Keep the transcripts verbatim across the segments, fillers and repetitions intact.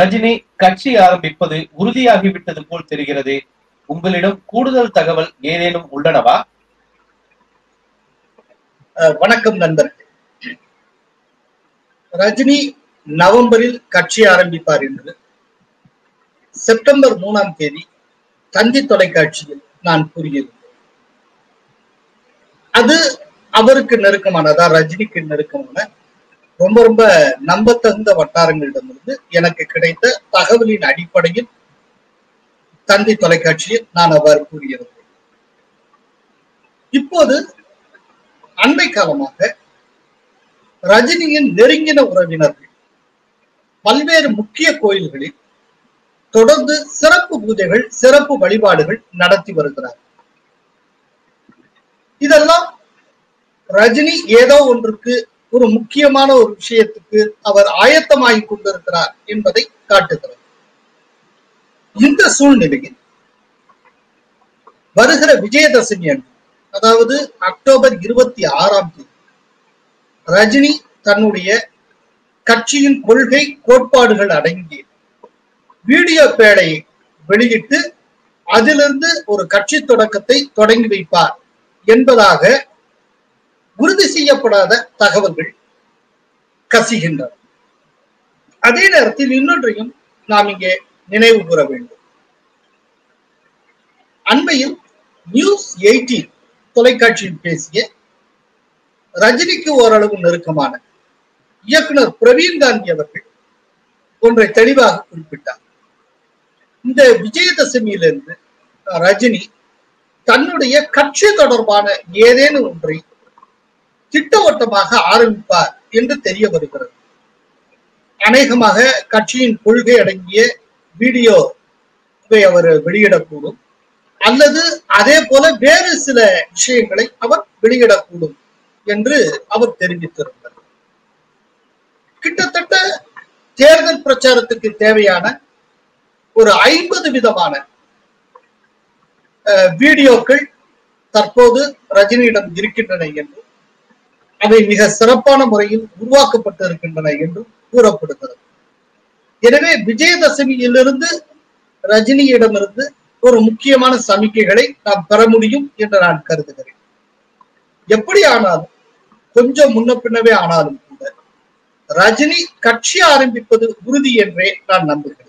रजनी कक्षी आरंभिप्पदु उरुदियागिविट्टदु पोल तेरिगिरदु उंगलिडम कूडुदल तगवल एदेनुम उल्लनवा वणक्कम नண்பர்களே रजनी நவம்பரில் கட்சி ஆரம்பிப்பார் என்று செப்டம்பர் மூன்றாம் தேதி தந்தி தொலைக்காட்சியில் நான் கூறியிருந்தேன் அது அவருக்கு நெருக்கமானதா ரஜினிக்கு நெருக்கமான ரொம்ப ரொம்ப நம்பத்தகுந்த வட்டாரங்களிடமிருந்து எனக்கு கிடைத்த தகவலின் அடிப்படையில் தந்தி தொலைக்காட்சியில் நான் அவர் கூறியிருந்தேன் இப்போது அண்மை காலமாக ரஜினியின் நெருங்கின உறவினர்கள் பல்வேறு முக்கிய கோயில்களில் தொடர்ந்து சிறப்பு பூஜைகள் சிறப்பு வழிபாடுகள் நடத்தி வருகிறார் இதெல்லாம் ரஜினி ஏதோ ஒன்றுக்கு ஒரு முக்கியமான ஒரு விஷயத்துக்கு அவர் ஆயத்தமாகி கொண்டிருக்கிறார் என்பதை காட்டுகிறது இந்த சூழ்நிலையில் வருகிற விஜயதசமி அன்று அதாவது அக்டோபர் இருபத்தி ஆறாம் தேதி ரஜினி தன்னுடைய கட்சியின் கொள்கை கோட்பாடுகள் அடங்கிய वीडियो पेड़े कक्षी वार तक कसी इन नाम अट्ठासी रजनी की ओर ना प्रवीण गांधी विजयदशमी रजनी तन्नुடைய கட்சி தொடர்பான ஏதேனும் ஒன்றை திட்டவட்டமாக ஆரம்பிப்பார் என்று தெரிய வருகிறது அநேகமாக கட்சியின் கொள்கை அடங்கிய வீடியோவை அவர் வெளியிடக்கூடும் அல்லது அதேபோல வேறு சில விஷயங்களை அவர் வெளியிடக்கூடும் என்று அவர் தெரிவித்திருக்கிறார் கிட்டத்தட்ட தேர்தல் பிரச்சாரத்துக்கு தேவையான ஒரு ஐம்பது விதமான வீடியோக்கள் தற்போது ரஜினியிடம் இருக்கின்றன என்று அவை மிக சிறப்பான முறையில் உருவாக்கப்பட்டிருக்கின்றன என்று கூறப்படுகிறது எனவே விஜயதசமியிலிருந்து ரஜினியிடமிருந்து ஒரு முக்கியமான சமிக்கைகளை நாம் பெற முடியும் என்று நான் கருதுகிறேன் எப்படி ஆனாலும் கொஞ்சம் முன்ன பின்னவே ஆனாலும் கூட ரஜினி கட்சி ஆரம்பிப்பது உறுதி என்றே நான் நம்புகிறேன்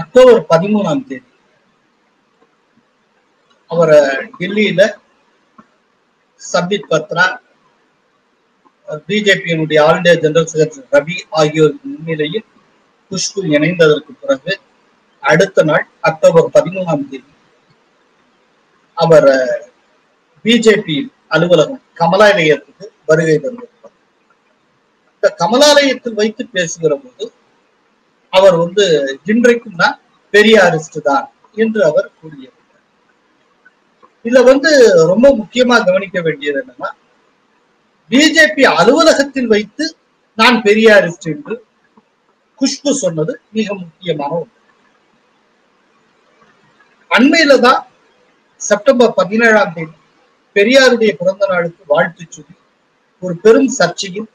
अक्टोबर पदमूणाम Sambit Patra BJP all India general secretary Ravi आगियोर मुन्निலையில் குஷ்பு இணைந்ததற்கு பிறகு அடுத்த நாள் அக்டோபர் பதிமூன்றாம் தேதி அவர் बीजेपी அலுவலகம் கமலாலயத்துக்கு வருகை தந்தார் இந்த கமலாலயத்தில் வைத்து பேசுகிற போது அவர் வந்து இன்றைக்கும் நான் பெரிய அரிஸ்ட் தான் என்று அவர் கூறியிருந்தார் இதுல வந்து ரொம்ப முக்கியமா கவனிக்க வேண்டியது என்னன்னா बीजेपी அலுவலகத்தில் வைத்து நான் பெரிய அரிஸ்ட் என்று குஷ்பு சொன்னது மிக முக்கியமான ஒன்று அண்மையில தான் செப்டம்பர் பதினேழாம் தேதி பெரியாருடைய பிறந்த நாளுக்கு வாழ்த்து சொல்லி ஒரு பெரும் சர்ச்சையில்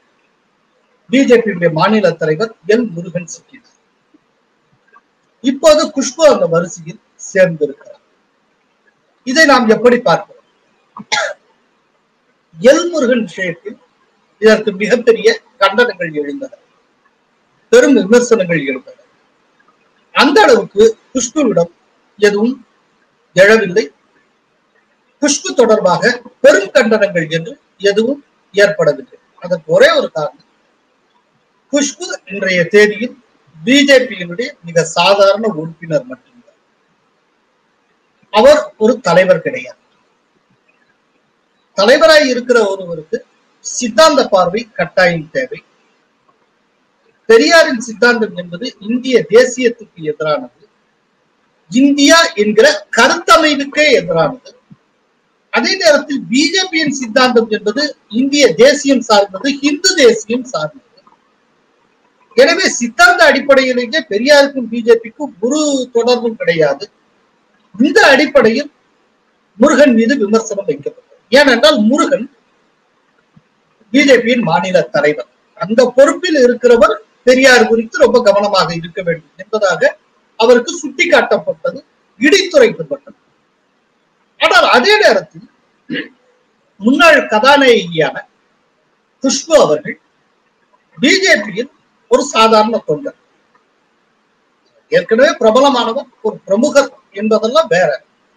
बीजेपी மாநில தலைவர் எல் முருகன் சிக்கினார் இப்போது குஷ்பு அந்த வரிசையில் சேர்ந்திருக்கிறார் இதை நாம் எப்படி பார்க்கிறோம் எல் முருகன் விஷயத்தில் இதற்கு மிகப்பெரிய கண்டனங்கள் எழுந்தன பெரும் விமர்சனங்கள் எழுந்தன அந்த அளவுக்கு குஷ்புவிடம் எதுவும் எழவில்லை குஷ்பு தொடர்பாக பெரும் கண்டனங்கள் என்று எதுவும் ஏற்படவில்லை அதற்கு ஒரே ஒரு காரணம் குஷ்பு இன்றைய தேதியில் बीजेपी மிக சாதாரண உறுப்பினர் மட்டும்தான் அவர் ஒரு தலைவர் கிடையாது தலைவராய் இருக்கிற ஒருவருக்கு சித்தாந்த பார்வை கட்டாயம் தேவை பெரியாரின் சித்தாந்தம் என்பது இந்திய தேசியத்துக்கு எதிரானது இந்தியா என்கிற கருத்தமைவுக்கே எதிரானது அதே நேரத்தில் बीजेपीயின் சித்தாந்தம் என்பது இந்திய தேசியம் சார்ந்தது இந்து தேசியம் சார்ந்தது எனவே சித்தாந்த அடிப்படையிலேயே பெரியாருக்கும் बीजेपी க்கும் ஒரு தொடர்பும் கிடையாது இந்த அடிப்படையில் முருகன் மீது விமர்சனம் வைக்கப்பட்டது. ஏனென்றால் முருகன் பிஜேபியின் மாநில தலைவர், அந்த பொறுப்பில் இருக்கிறவர் பெரியார் குறித்து ரொம்ப கவனமாக இருக்க வேண்டும் என்பதாக அவருக்கு சுட்டிக்காட்டப்பட்டது, இடித்துரைக்கப்பட்டது. ஆனால் அதே நேரத்தில் முன்னாள் கதாநாயகியான குஷ்பு அவர்கள் பிஜேபியின் ஒரு சாதாரண தொண்டர், ஏற்கனவே பிரபலமானவர், ஒரு பிரமுகர் என்பதெல்லாம் வேற.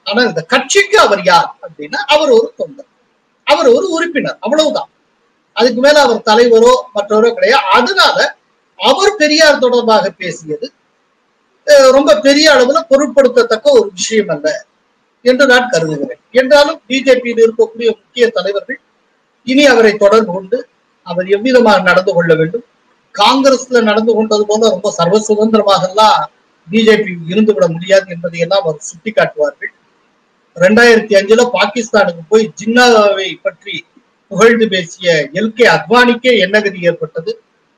ஆனா இந்த கட்சிக்கு அவர் யார் அப்படின்னா அவர் ஒரு தொண்டர், அவர் ஒரு உறுப்பினர், அவ்வளவுதான். அதுக்கு மேல அவர் தலைவரோ மற்றவரோ கிடையாது. அதனால அவர் பெரியார் தொடர்பாக பேசியது ரொம்ப பெரிய அளவுல பொருட்படுத்தத்தக்க ஒரு விஷயம் அல்ல என்று நான் கருதுகிறேன். என்றாலும் பிஜேபியில் இருக்கக்கூடிய முக்கிய தலைவர்கள் இனி அவரை தொடர்பு கொண்டு அவர் எவ்விதமாக நடந்து கொள்ள வேண்டும், காங்கிரஸ்ல நடந்து கொண்டது போல ரொம்ப சர்வ சுதந்திரமாக எல்லாம் பிஜேபி இருந்துவிட முடியாது என்பதை எல்லாம் அவர் சுட்டி காட்டுவார்கள். ரெண்டாயிரத்தி அஞ்சுல பாகிஸ்தானுக்கு போய் ஜின்னாவை பற்றி புகழ்ந்து பேசிய எல் கே அத்வானிக்கே என்ன கதி ஏற்பட்டது?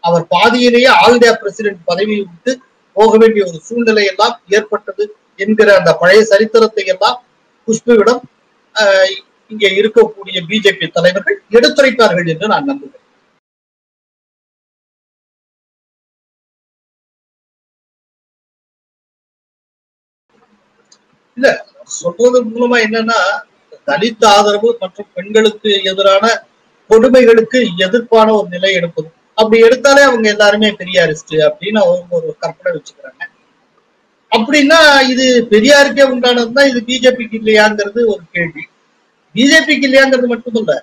அவர் பாதியிலேயே ஆல் இந்தியா பிரசிடென்ட் பதவியை விட்டு போக வேண்டிய ஒரு சூழ்நிலை எல்லாம் ஏற்பட்டது என்கிற அந்த பழைய சரித்திரத்தை எல்லாம் குஷ்புவிடம் இங்கே இருக்கக்கூடிய பிஜேபி தலைவர்கள் எடுத்துரைத்தார்கள் என்று நான் நம்புகிறேன். இல்ல சொல்றது மூலமா என்னன்னா, தலித் ஆதரவு மற்றும் பெண்களுக்கு எதிரான கொடுமைகளுக்கு எதிர்ப்பான ஒரு நிலை எடுப்பது, அப்படி எடுத்தாலே அவங்க எல்லாருமே பெரியாரிஸ்ட் அப்படின்னு அவங்க ஒரு கற்பனை வச்சுக்கிறாங்க. அப்படின்னா இது பெரியாருக்கே உண்டானதுதான், இது பிஜேபிக்கு இல்லையாங்கிறது ஒரு கேள்வி. பிஜேபிக்கு இல்லையாங்கிறது மட்டும் இல்ல,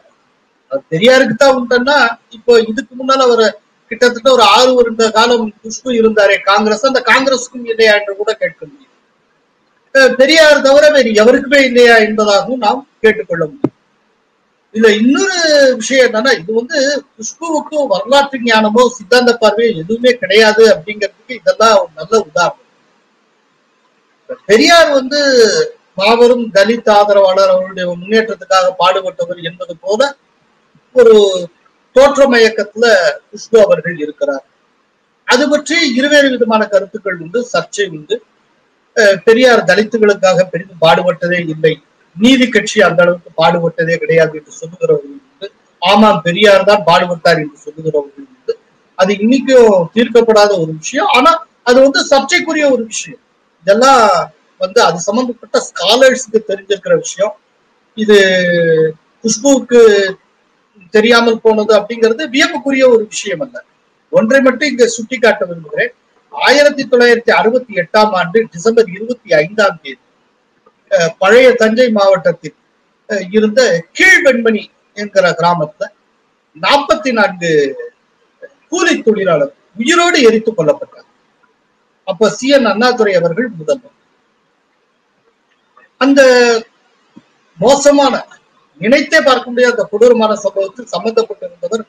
பெரியாருக்கு தான் உண்டா. இப்போ இதுக்கு முன்னால அவர் கிட்டத்தட்ட ஒரு ஆறு வருட காலம் குஷ்பு இருந்தாரே காங்கிரஸ், அந்த காங்கிரஸுக்கும் இல்லையா என்று கூட கேட்க முடியும். பெரியார் தவிர வேறு எவருக்குமே இல்லையா என்பதாகவும் நாம் கேட்டுக்கொள்ள முடியும். இதுல இன்னொரு விஷயம் என்னன்னா, இது வந்து குஷ்புவுக்கும் வரலாற்று ஞானமோ சித்தாந்த பார்வையோ எதுவுமே கிடையாது அப்படிங்கிறதுக்கு இதெல்லாம் ஒரு நல்ல உதாரணம். பெரியார் வந்து மாபெரும் தலித் ஆதரவாளர், அவருடைய முன்னேற்றத்துக்காக பாடுபட்டவர் என்பது போல ஒரு தோற்ற மயக்கத்துல குஷ்பு அவர்கள் இருக்கிறார். அது பற்றி இருவேறு விதமான கருத்துக்கள் உண்டு, சர்ச்சை உண்டு. பெரியார் தலித்துகளுக்காக பெரிதும் பாடுபட்டதே இல்லை, நீதி கட்சி அந்த அளவுக்கு பாடுபட்டதே கிடையாது என்று சொல்லுகிறவர்கள் உண்டு. ஆமாம், பெரியார் தான் பாடுபட்டார் என்று சொல்லுகிறவர்கள் உண்டு. அது இன்னைக்கும் தீர்க்கப்படாத ஒரு விஷயம். ஆனா அது வந்து சர்ச்சைக்குரிய ஒரு விஷயம். இதெல்லாம் வந்து அது சம்பந்தப்பட்ட ஸ்காலர்ஸுக்கு தெரிஞ்சிருக்கிற விஷயம். இது குஷ்புவுக்கு தெரியாமல் போனது அப்படிங்கிறது வியப்புக்குரிய ஒரு விஷயம் அல்ல. ஒன்றை மட்டும் இங்க சுட்டி காட்ட விரும்புகிறேன். ஆயிரத்தி தொள்ளாயிரத்தி அறுபத்தி எட்டாம் ஆண்டு டிசம்பர் இருபத்தி ஐந்தாம் தேதி பழைய தஞ்சை மாவட்டத்தில் இருந்த கீழ்வெண்மணி என்கிற கிராமத்துல நாற்பத்தி நான்கு கூலி தொழிலாளர் உயிரோடு எரித்து கொல்லப்பட்டார். அப்ப சி என் அண்ணாதுரை அவர்கள் முதல்வர். அந்த மோசமான, நினைத்தே பார்க்க முடியாத அந்த கொடூரமான சம்பவத்தில் சம்பந்தப்பட்டிருந்தவர்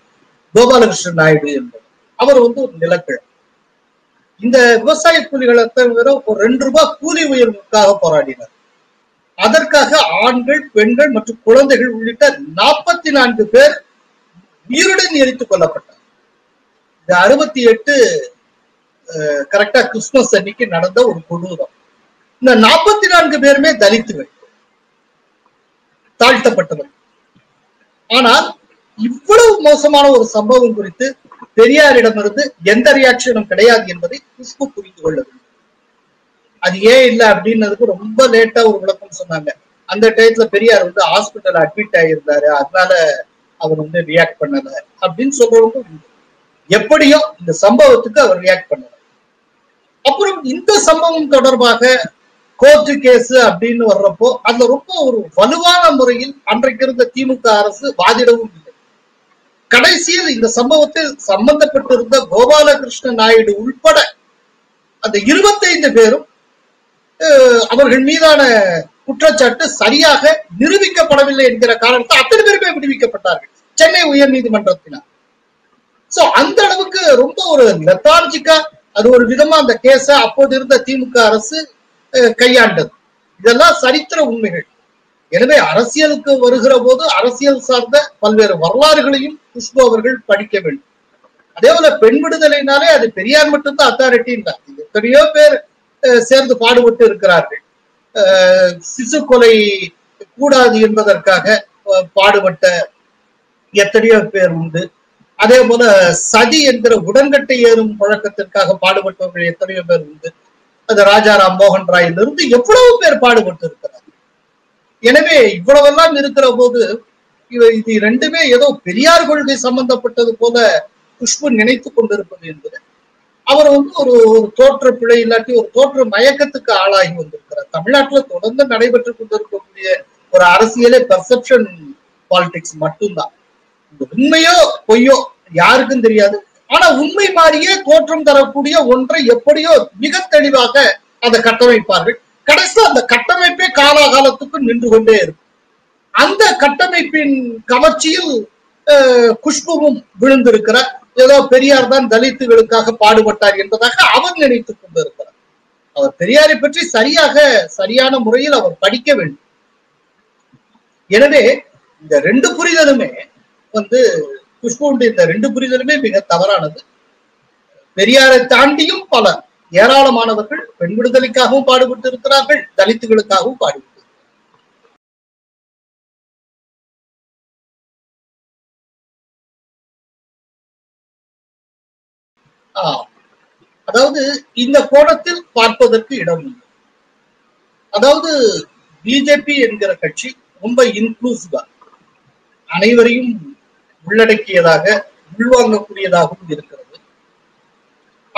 கோபாலகிருஷ்ணன் நாயுடு என்பவர். அவர் வந்து ஒரு நிலக்கிழமை. இந்த விவசாய கூலிகளை தவிர ஒரு ரெண்டு ரூபாய் கூலி உயர்வுக்காக போராடினார். அதற்காக ஆண்கள், பெண்கள் மற்றும் குழந்தைகள் உள்ளிட்ட நாற்பத்தி நான்கு பேர் உயிருடன் எரித்துக் கொல்லப்பட்டார். இந்த அறுபத்தி எட்டு கரெக்டா கிறிஸ்துமஸ் அன்னைக்கு நடந்த ஒரு கொடூரம். இந்த நாற்பத்தி நான்கு பேருமே தலித்துகள், தாழ்த்தப்பட்டவர்கள். ஆனால் இவ்வளவு மோசமான ஒரு சம்பவம் குறித்து பெரியாரிடமிருந்து எந்த ரியாக்ஷனும் கிடையாது என்பதை குஷ்பு புரிந்து கொள்ள வேண்டும். அது ஏன் இல்லை அப்படின்னதுக்கு ரொம்ப லேட்டா ஒரு விளக்கம் சொன்னாங்க. அந்த டயத்துல பெரியார் வந்து ஹாஸ்பிட்டல் அட்மிட் ஆகியிருந்தாரு, அதனால அவர் வந்து ரியாக்ட் பண்ணல அப்படின்னு சொல்றவங்க உண்டு. எப்படியோ இந்த சம்பவத்துக்கு அவர் ரியாக்ட் பண்ணல. அப்புறம் இந்த சம்பவம் தொடர்பாக கோர்ட்டு கேஸ் அப்படின்னு வர்றப்போ அதுல ரொம்ப ஒரு வலுவான முறையில் அன்றைக்கு இருந்த திமுக அரசு வாதிடவும் இல்லை. கடைசியில் இந்த சம்பவத்தில் சம்பந்தப்பட்டிருந்த கோபாலகிருஷ்ண நாயுடு உள்பட அந்த இருபத்தைந்து பேரும் அவர்கள் மீதான குற்றச்சாட்டு சரியாக நிரூபிக்கப்படவில்லை என்கிற காரணத்தை அத்தனை பேருமே விடுவிக்கப்பட்டார்கள் சென்னை உயர் நீதிமன்றத்தினால். சோ அந்த அளவுக்கு ரொம்ப ஒரு லெத்தார்ஜிக்கா அது ஒரு விதமா அந்த கேஸ அப்போது இருந்த திமுக அரசு கையாண்டது. இதெல்லாம் சரித்திர உண்மைகள். எனவே அரசியலுக்கு வருகிற போது அரசியல் சார்ந்த பல்வேறு வரலாறுகளையும் குஷ்பு அவர்கள் படிக்க வேண்டும். அதே போல பெண் விடுதலைனாலே அது பெரியார் மட்டும்தான் அத்தாரிட்டி இல்லை, எத்தனையோ பேர் சேர்ந்து பாடுபட்டு இருக்கிறார்கள். சிசு கொலை கூடாது என்பதற்காக பாடுபட்ட எத்தனையோ பேர் உண்டு. அதே போல சதி என்கிற உடன்கட்டை ஏறும் பழக்கத்திற்காக பாடுபட்டவர்கள் எத்தனையோ பேர் உண்டு. அது ராஜாராம் மோகன் ராயிலிருந்து எவ்வளவு பேர் பாடுபட்டு இருக்கிறார். எனவே இவ்வளவெல்லாம் இருக்கிற போது இது ரெண்டுமே ஏதோ பெரியார் கொள்கை சம்பந்தப்பட்டது போல குஷ்பு நினைத்து கொண்டிருப்பது என்பது அவர் வந்து ஒரு ஒரு தோற்ற பிழை இல்லாட்டி ஒரு தோற்ற மயக்கத்துக்கு ஆளாகி வந்திருக்கிறார். தமிழ்நாட்டுல தொடர்ந்து நடைபெற்று கொண்டிருக்கக்கூடிய ஒரு அரசியலே பெர்செப்ஷன் பாலிடிக்ஸ் மட்டும்தான். உண்மையோ பொய்யோ யாருக்கும் தெரியாது. ஆனா உண்மை மாறியே தோற்றம் தரக்கூடிய ஒன்றை எப்படியோ மிக தெளிவாக அதை கட்டமைப்பார்கள். கடைசி அந்த கட்டமைப்பே காலாகாலத்துக்கு நின்று கொண்டே இருக்கும். அந்த கட்டமைப்பின் கவர்ச்சியில் குஷ்புவும் விழுந்திருக்கிறார். ஏதோ பெரியார் தான் தலித்துகளுக்காக பாடுபட்டார் என்பதாக அவர் நினைத்துக் கொண்டிருக்கிறார். அவர் பெரியாரை பற்றி சரியாக சரியான முறையில் அவர் படிக்க வேண்டும். எனவே இந்த ரெண்டு புரிதலுமே வந்து குஷ்புடைய இந்த ரெண்டு புரிதலுமே மிக தவறானது. பெரியாரை தாண்டியும் பல ஏராளமானவர்கள் பெண் விடுதலைக்காகவும் பாடுபட்டு இருக்கிறார்கள், தலித்துகளுக்காகவும் பாடுபட்டு. ஆஹ் அதாவது இந்த கோணத்தில் பார்ப்பதற்கு இடம் இல்லை. அதாவது பிஜேபி என்கிற கட்சி ரொம்ப இன்க்ளூசிவா, அனைவரையும் உள்ளடக்கியதாக உள்வாங்கக்கூடியதாகவும் இருக்கிறது.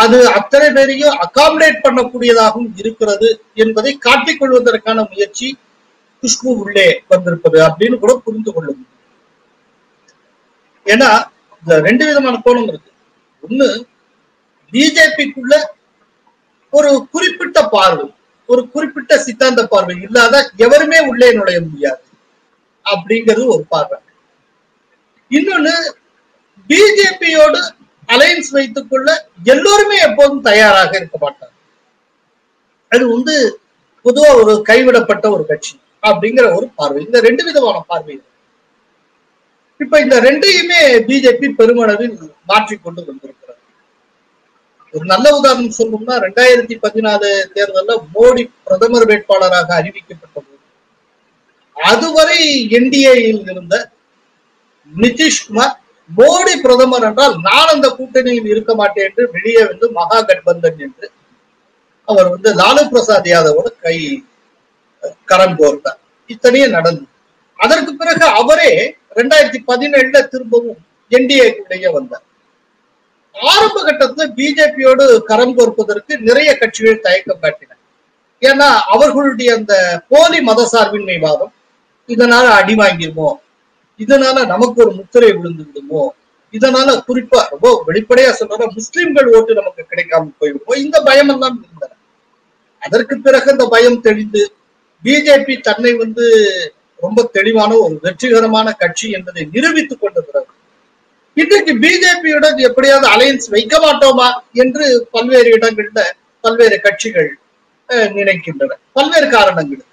அது அத்தனை பேரையும் அகாமடேட் பண்ணக்கூடியதாகவும் இருக்கிறது என்பதை காட்டிக்கொள்வதற்கான முயற்சி குஷ்பு உள்ளே வந்திருப்பது அப்படின்னு கூட புரிந்து கொள்ள முடியும். ஏன்னா இந்த ரெண்டு விதமான கோணம் இருக்கு. ஒண்ணு, பிஜேபிக்குள்ள ஒரு குறிப்பிட்ட பார்வை, ஒரு குறிப்பிட்ட சித்தாந்த பார்வை இல்லாத எவருமே உள்ளே நுழைய முடியாது அப்படிங்கிறது ஒரு பார்வை. இன்னொன்னு, பிஜேபியோடு அலையன்ஸ் வைத்துக் கொள்ள எல்லோருமே எப்போதும் தயாராக இருக்க மாட்டாங்க. அது வந்து பொதுவா ஒரு கைவிடப்பட்ட ஒரு கட்சி அப்படிங்கிற ஒரு பார்வை. இந்த ரெண்டு விதமான பார்வை. இப்ப இந்த ரெண்டையுமே பிஜேபி பெருமளவில் மாற்றிக்கொண்டு வந்திருக்கிறது. ஒரு நல்ல உதாரணம் சொல்லணும்னா, ரெண்டாயிரத்தி பதினாலு தேர்தலில் மோடி பிரதமர் வேட்பாளராக அறிவிக்கப்பட்டது. அதுவரை என்டிஏயில் இருந்த நிதிஷ் குமார் மோடி பிரதமர் என்றால் நான் அந்த கூட்டணியில் இருக்க மாட்டேன் என்று வெளியே வந்து மகா கட்பந்தன் என்று அவர் வந்து லாலு பிரசாத் யாதவோட கை கரம் கோர்த்தார். இத்தனையே நடந்தது. அதற்கு பிறகு அவரே ரெண்டாயிரத்தி பதினேழுல திரும்பவும் என்டிஏக்குள்ளேயே வந்தார். ஆரம்ப கட்டத்துல பிஜேபியோடு கரம் கோர்ப்பதற்கு நிறைய கட்சிகள் தயக்கம் காட்டின. ஏன்னா அவர்களுடைய அந்த போலி மதசார்பின்மை வாதம், இதனால அடி வாங்கிருவோம், இதனால நமக்கு ஒரு முத்திரை விழுந்து விடுமோ, இதனால குறிப்பா ரொம்ப வெளிப்படையா சொல்ற முஸ்லிம்கள் ஓட்டு நமக்கு கிடைக்காம போயிருப்போம், இந்த பயம் எல்லாம் இருந்தன. அதற்கு பிறகு அந்த பயம் தெளிந்து பிஜேபி தன்னை வந்து ரொம்ப தெளிவான ஒரு வெற்றிகரமான கட்சி என்பதை நிரூபித்துக் கொண்டிருக்கிறது. இன்றைக்கு பிஜேபியுடன் எப்படியாவது அலையன்ஸ் வைக்க மாட்டோமா என்று பல்வேறு இடங்கள்ல பல்வேறு கட்சிகள் நினைக்கின்றன, பல்வேறு காரணங்கள்.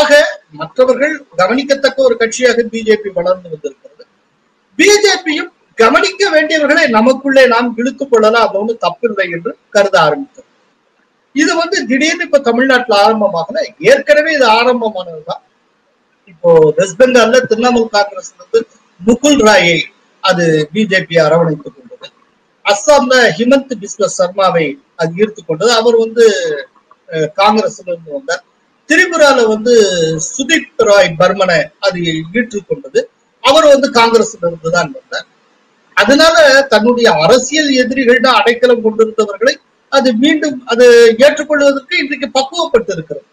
ஆக மற்றவர்கள் கவனிக்கத்தக்க ஒரு கட்சியாக பிஜேபி வளர்ந்து வந்திருக்கிறது. பிஜேபியும் கவனிக்க வேண்டியவர்களை நமக்குள்ளே நாம் இழுத்துக் கொள்ளலாம், அது ஒன்றும் தப்பில்லை என்று கருத ஆரம்பித்தது. இது வந்து திடீர்னு இப்ப தமிழ்நாட்டில் ஆரம்பமாகல, ஏற்கனவே இது ஆரம்பமானதுதான். இப்போ வெஸ்ட் பெங்கால்ல திரிணமூல் காங்கிரஸ் வந்து முகுல் ராயை அது பிஜேபி அரவணைத்துக் கொண்டது. அஸ்ஸாம்ல ஹிமந்த் சர்மாவை அது ஈர்த்து கொண்டது. அவர் வந்து காங்கிரஸ்ல இருந்து வந்தார். திரிபுரால வந்து சுதீப் ராய் பர்மனை அது ஈற்றுக் கொண்டது. அவர் வந்து காங்கிரஸ்ல இருந்துதான் வந்தார். அதனால தன்னுடைய அரசியல் எதிரிகள்னா அடைக்கலம் கொண்டிருந்தவர்களை அது மீண்டும் அது ஏற்றுக்கொள்வதற்கு இன்றைக்கு பக்குவப்பட்டு இருக்கிறது.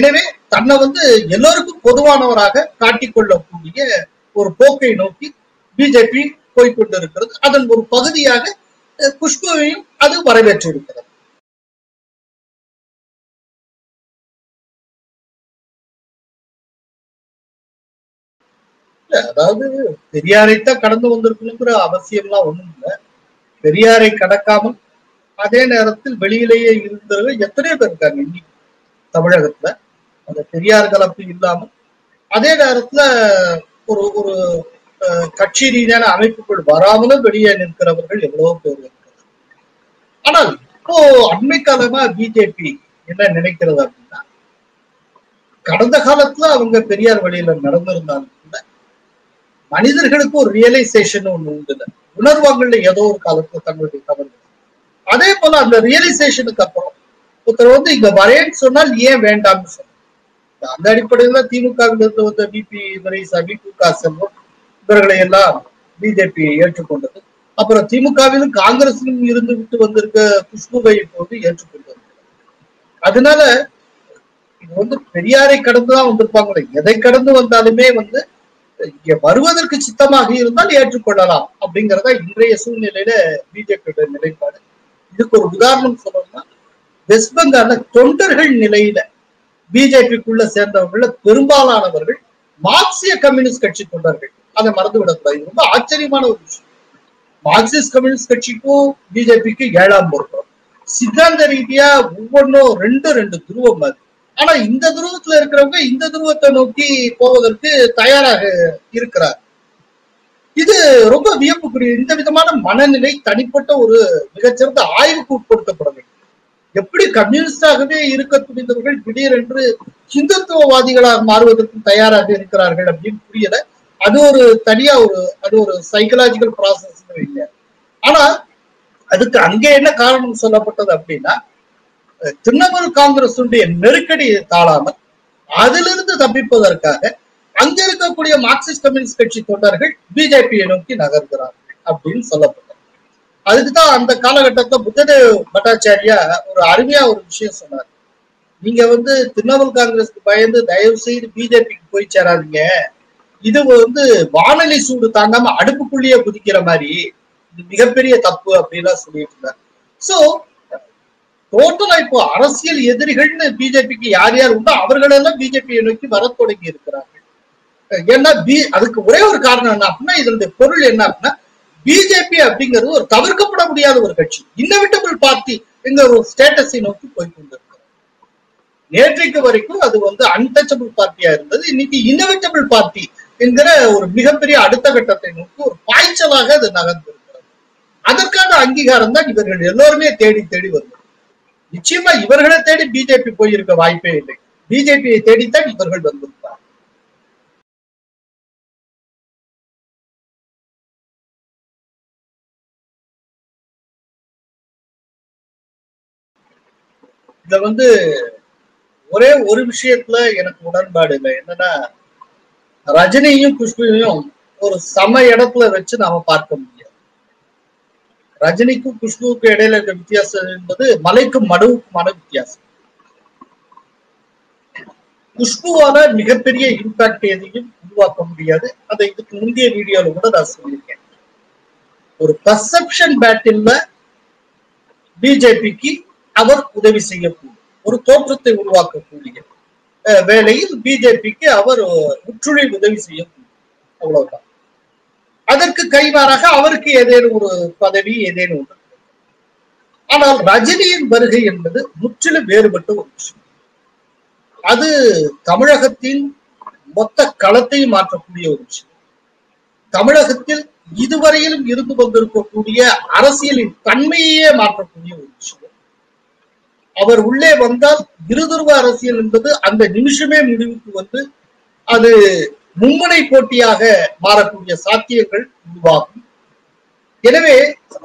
எனவே தன்னை வந்து எல்லோருக்கும் பொதுவானவராக காட்டிக்கொள்ளக்கூடிய ஒரு போக்கை நோக்கி பிஜேபி போய்கொண்டிருக்கிறது. அதன் ஒரு பகுதியாக குஷ்புவையும் அது வரவேற்றிருக்கிறது. அதாவது பெரியாரைத்தான் கடந்து வந்திருக்கணுங்கிற அவசியம்லாம் ஒண்ணும் இல்லை. பெரியாரை கடக்காமல் அதே நேரத்தில் வெளியிலேயே இருந்தவங்க எத்தனையோ பேர் இருக்காங்க இன்னைக்கு தமிழகத்துல. அந்த பெரியார் கலப்பு இல்லாமல் அதே நேரத்துல ஒரு ஒரு கட்சி ரீதியான அமைப்புக்குள் வராமலும் வெளியே நிற்கிறவர்கள் எவ்வளவோ பேர் இருக்கிறது. ஆனால் இப்போ அண்மை காலமா பிஜேபி என்ன நினைக்கிறது அப்படின்னா, கடந்த காலத்துல அவங்க பெரியார் வழியில நடந்துருந்தாலும் கூட மனிதர்களுக்கு ஒரு ரியலைசேஷன் ஒண்ணு உண்டு. உணர்வாங்கள்ல ஏதோ ஒரு காலத்துல தங்களுடைய தவறு. அதே போல அந்த ரியலைசேஷனுக்கு அப்புறம் ஒருத்தர் வந்து இங்க வரேன்னு சொன்னால் ஏன் வேண்டாம்னு சொன்னார். அந்த அடிப்படையில திமுகவிலிருந்து வந்த பிபி துரைசா, பி கு கா செல்வம் இவர்களை எல்லாம் பிஜேபி ஏற்றுக்கொண்டது. அப்புறம் திமுகவிலும் காங்கிரஸிலும் இருந்து விட்டு வந்திருக்க குஷ்புவை இப்போது ஏற்றுக்கொண்டது. அதனால இது வந்து பெரியாரை கடந்துதான் வந்திருப்பாங்களே, எதை கடந்து வந்தாலுமே வந்து இங்க வருவதற்கு சித்தமாக இருந்தால் ஏற்றுக்கொள்ளலாம் அப்படிங்கறதா இன்றைய சூழ்நிலையில பிஜேபியோட நிலைப்பாடு. இதுக்கு ஒரு உதாரணம் சொல்லணும்னா வெஸ்ட் பெங்கால்ல தொண்டர்கள் நிலையில பிஜேபிக்குள்ள சேர்ந்தவர்கள பெரும்பாலானவர்கள் மார்க்சிய கம்யூனிஸ்ட் கட்சி தொண்டர்கள். அதை மறந்துவிடக்கூடாது, ரொம்ப ஆச்சரியமான ஒரு விஷயம். மார்க்சிஸ்ட் கம்யூனிஸ்ட் கட்சிக்கும் பிஜேபிக்கு ஏழாம் பொருத்தம். சித்தாந்த ரீதியா ஒவ்வொன்றும் ரெண்டு ரெண்டு துருவம் மாதிரி. ஆனா இந்த துருவத்துல இருக்கிறவங்க இந்த துருவத்தை நோக்கி போவதற்கு தயாராக இருக்கிறார். இது ரொம்ப வியப்புக்குரிய. இந்த விதமான மனநிலை தனிப்பட்ட ஒரு மிகச்சிறந்த ஆய்வுக்கு உட்படுத்தப்பட வேண்டும். எப்படி கம்யூனிஸ்டாகவே இருக்க துணிந்தவர்கள் திடீரென்று ஹிந்துத்துவவாதிகளாக மாறுவதற்கு தயாராக இருக்கிறார்கள் அப்படின்னு புரியல. அது ஒரு தனியா ஒரு அது ஒரு சைக்கலாஜிக்கல் ப்ராசஸ் இல்லை. ஆனா அதுக்கு அங்கே என்ன காரணம் சொல்லப்பட்டது அப்படின்னா, திரிணமூல் காங்கிரசுடைய நெருக்கடியை தாழாமல் அதிலிருந்து தப்பிப்பதற்காக அங்க இருக்கக்கூடிய மார்க்சிஸ்ட் கம்யூனிஸ்ட் கட்சி தொண்டர்கள் பிஜேபியை நோக்கி நகர்கிறார்கள் அப்படின்னு சொல்லப்பட்டது. அதுக்குதான் அந்த காலகட்டத்துல புத்ததேவ் பட்டாச்சாரியா ஒரு அருமையா ஒரு விஷயம் சொன்னார். நீங்க வந்து திரிணமூல் காங்கிரஸ்க்கு பயந்து தயவு செய்து பிஜேபிக்கு போய் சேராதீங்க, இது வந்து வானொலி சூடு தாங்காம அடுப்புக்குள்ளேயே குதிக்கிற மாதிரி, இது மிகப்பெரிய தப்பு அப்படின்லாம் சொல்லிட்டு இருந்தார். சோ டோட்டலா இப்போ அரசியல் எதிரிகள்னு பிஜேபிக்கு யார் யார் உண்டோ அவர்களெல்லாம் பிஜேபியை நோக்கி வர தொடங்கி இருக்கிறார்கள். ஏன்னா பி அதுக்கு ஒரே ஒரு காரணம் என்ன அப்படின்னா, இதனுடைய பொருள் என்ன அப்படின்னா, பிஜேபி அப்படிங்கிறது ஒரு தவிர்க்கப்பட முடியாத ஒரு கட்சி, இன்னவிட்டபிள் பார்ட்டி என்கிற ஒரு ஸ்டேட்டஸை நோக்கி போய் கொண்டிருக்கிறது. நேற்றைக்கு வரைக்கும் அது வந்து அன்டச்சபிள் பார்ட்டியா இருந்தது, இன்னைக்கு இன்னவிட்டபிள் பார்ட்டி என்கிற ஒரு மிகப்பெரிய அடுத்த கட்டத்தை நோக்கி ஒரு பாய்ச்சலாக அது நகர்ந்திருக்கிறது. அதற்கான அங்கீகாரம் தான் இவர்கள் எல்லோருமே தேடி தேடி வருகிறது. நிச்சயமா இவர்களை தேடி பிஜேபி போயிருக்க வாய்ப்பே இல்லை, பிஜேபியை தேடித்தான் இவர்கள் வந்திருப்பார். இத வந்து ஒரே ஒரு விஷயத்துல எனக்கு உடன்பாடு இல்லை. என்னன்னா, ரஜினியும் குஷ்புவையும் ஒரு சம இடத்துல வச்சு நாம பார்க்க முடியாது. ரஜினிக்கும் குஷ்புவுக்கும் இடையில இருக்க வித்தியாசம் என்பது மலைக்கும் மடுவுக்குமான வித்தியாசம். குஷ்புவால மிகப்பெரிய இம்பாக்ட் எதையும் உருவாக்க முடியாது. அதை இதுக்கு முந்தைய வீடியோல கூட நான் சொல்லியிருக்கேன். ஒரு பர்செப்ஷன் பேட்டில்ல பிஜேபிக்கு அவர் உதவி செய்யக்கூடிய ஒரு தோற்றத்தை உருவாக்கக்கூடிய வேலையில் பிஜேபிக்கு அவர் முற்றுகை உதவி செய்யக்கூடிய அவ்வளவுதான். அதற்கு கைமாறாக அவருக்கு ஏதேனும் ஒரு பதவி ஏதேனும் ஒன்று. ஆனால் ரஜினியின் வருகை என்பது முற்றிலும் வேறுபட்ட ஒரு விஷயம். அது தமிழகத்தின் மொத்த களத்தை மாற்றக்கூடிய ஒரு விஷயம். தமிழகத்தில் இதுவரையிலும் இருந்து கொண்டிருக்கக்கூடிய அரசியலின் தன்மையே மாற்றக்கூடிய ஒரு விஷயம். அவர் உள்ளே வந்தால் இருதுருவ அரசியல் என்பது அந்த நிமிஷமே முடிவுக்கு வந்து அது மும்முனை போட்டியாக மாறக்கூடிய சாத்தியங்கள் உருவாகும். எனவே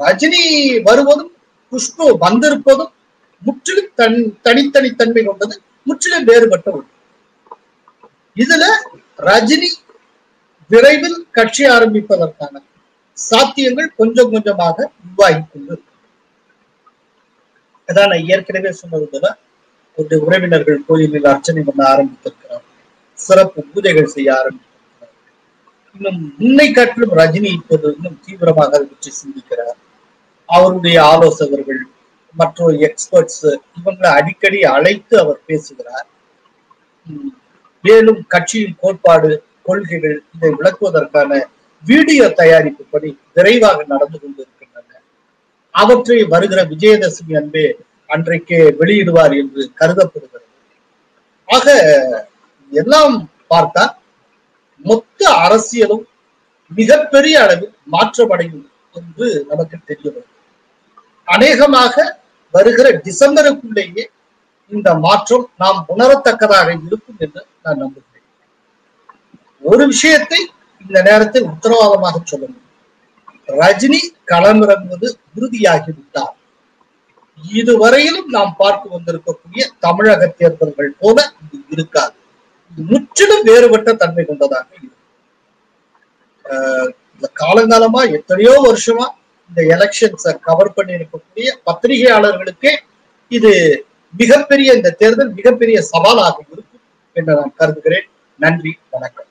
ரஜினி வருவதும் குஷ்பு வந்திருப்பதும் முற்றிலும் தன் தனித்தனித்தன்மை கொண்டது, முற்றிலும் வேறுபட்ட ஒன்று. இதுல ரஜினி விரைவில் கட்சி ஆரம்பிப்பதற்கான சாத்தியங்கள் கொஞ்சம் கொஞ்சமாக உருவாகி கொண்டு, அதான் நான் ஏற்கனவே சொன்னதுல ஒரு உறவினர்கள் கோயிலில் அர்ச்சனை பண்ண ஆரம்பித்திருக்கிறார், சிறப்பு பூஜைகள் செய்ய ஆரம்பித்திருக்கிறார். இன்னும் முன்னை காட்டிலும் ரஜினி இப்போது இன்னும் தீவிரமாக அதை பற்றி சிந்திக்கிறார். அவருடைய ஆலோசகர்கள் மற்றும் எக்ஸ்பர்ட்ஸ் இவங்களை அடிக்கடி அழைத்து அவர் பேசுகிறார். மேலும் கட்சியின் கோட்பாடு கொள்கைகள் இதை விளக்குவதற்கான வீடியோ தயாரிப்பு பணி விரைவாக நடந்து கொண்டிருக்கிறது. அவற்றை வருகிற விஜயதசமி அன்பே அன்றைக்கே வெளியிடுவார் என்று கருதப்படுகிறது. ஆக எல்லாம் பார்த்தால் மொத்த அரசியலும் மிகப்பெரிய அளவில் மாற்றமடையும் என்று நமக்கு தெரிய வரும். அநேகமாக வருகிற டிசம்பருக்குள்ளேயே இந்த மாற்றம் நாம் உணரத்தக்கதாக இருக்கும் என்று நான் நம்புகிறேன். ஒரு விஷயத்தை இந்த நேரத்தில் உத்தரவாதமாக சொல்லுங்கள், ரஜினி களமிறங்குவது உறுதியாகிவிட்டார். இதுவரையிலும் நாம் பார்த்து வந்திருக்கக்கூடிய தமிழக தேர்தல்கள் போல இது இருக்காது, முற்றிலும் வேறுபட்ட தன்மை கொண்டதாக இருக்கும். காலங்காலமா எத்தனையோ வருஷமா இந்த எலெக்ஷன்ஸை கவர் பண்ணி இருக்கக்கூடிய பத்திரிகையாளர்களுக்கே இது மிகப்பெரிய, இந்த தேர்தல் மிகப்பெரிய சவாலாக இருக்கும் என்று நான் கருதுகிறேன். நன்றி, வணக்கம்.